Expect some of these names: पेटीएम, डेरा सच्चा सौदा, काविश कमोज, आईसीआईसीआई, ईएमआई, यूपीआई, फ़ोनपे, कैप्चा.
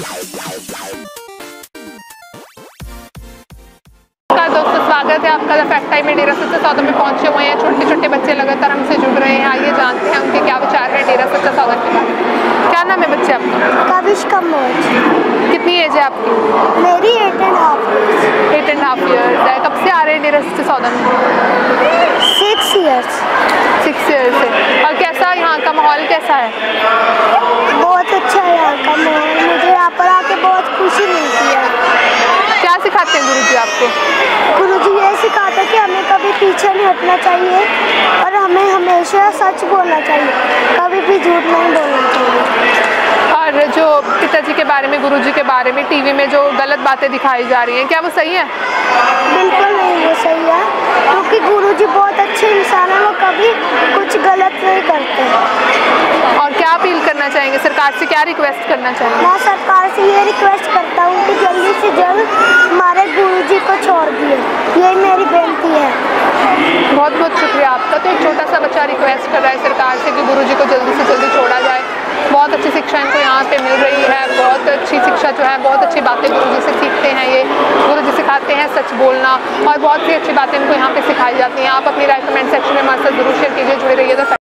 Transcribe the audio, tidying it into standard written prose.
स्वागत है आपका फैक्ट टाइम में। डेरा सच्चा सौदा में पहुंचे हुए हैं, छोटे छोटे बच्चे लगातार हमसे जुड़ रहे हैं। आइए जानते हैं उनके क्या विचार है डेरा सच्चा सौदा के बारे में। क्या नाम है बच्चे आपका? काविश कमोज। कितनी एज है आपकी? मेरी 8.5 8.5 ईयर्स है। कब से आ रहे हैं डेरा सच्चा सौदा में? 6 ईयर्स से। और कैसा यहाँ का माहौल, कैसा है? बहुत अच्छा है यहाँ का माहौल, मुझे यहाँ पर आके बहुत खुशी मिलती है। क्या सिखाते हैं गुरु जी आपको? सिखाता कि हमें कभी पीछे नहीं हटना चाहिए और हमें हमेशा सच बोलना चाहिए, कभी भी झूठ नहीं बोलना चाहिए। और जो पिताजी के बारे में, गुरुजी के बारे में टीवी में जो गलत बातें दिखाई जा रही हैं, क्या वो सही है? बिल्कुल नहीं, वो सही है क्योंकि गुरुजी बहुत अच्छे इंसान हैं, वो कभी कुछ गलत नहीं करते। और क्या अपील करना चाहेंगे सरकार से, क्या रिक्वेस्ट करना चाहेंगे? मैं सरकार से ये रिक्वेस्ट करता हूँ कि जल्दी से जल्द हमारे गुरुजी को छोड़ दिए, ये मेरी बेनती है। बहुत बहुत शुक्रिया आपका। तो एक छोटा सा बच्चा रिक्वेस्ट कर रहा है सरकार से कि गुरुजी को जल्दी से जल्दी छोड़ा जाए। बहुत अच्छी शिक्षा इनको यहाँ पे मिल रही है, बहुत अच्छी शिक्षा जो है, बहुत अच्छी बातें गुरुजी से सीखते हैं। ये गुरुजी सिखाते हैं सच बोलना और बहुत सी अच्छी बातें इनको यहाँ पे सिखाई जाती हैं। आप अपनी राय कमेंट सेक्शन में हमारे साथ जरूर शेयर कीजिए। जुड़े रहिए।